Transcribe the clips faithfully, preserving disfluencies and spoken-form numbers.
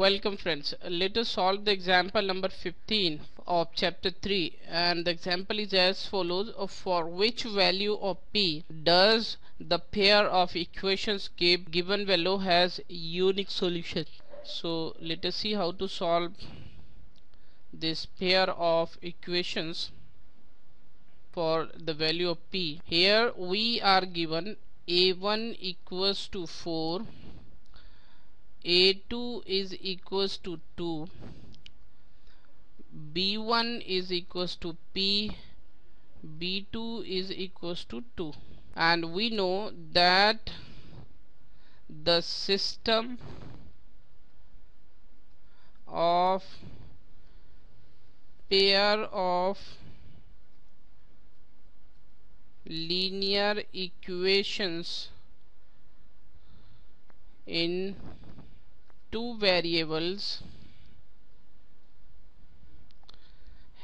Welcome friends, let us solve the example number fifteen of chapter three, and the example is as follows. For which value of p does the pair of equations given below has unique solution? So let us see how to solve this pair of equations for the value of p. Here we are given a one equals to four, a two is equals to two, b one is equals to p, b two is equals to two, and we know that the system of pair of linear equations in two variables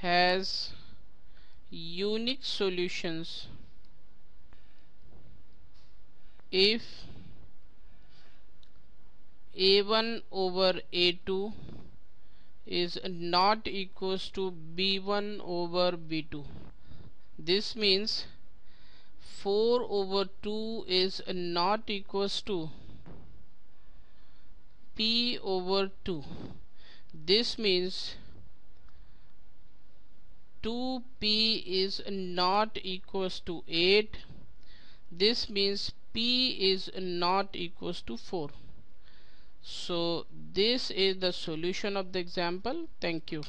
has unique solutions if a one over a two is not equals to b one over b two. This means four over two is not equals to p over two. This means two p is not equals to eight. This means p is not equals to four. So this is the solution of the example. Thank you.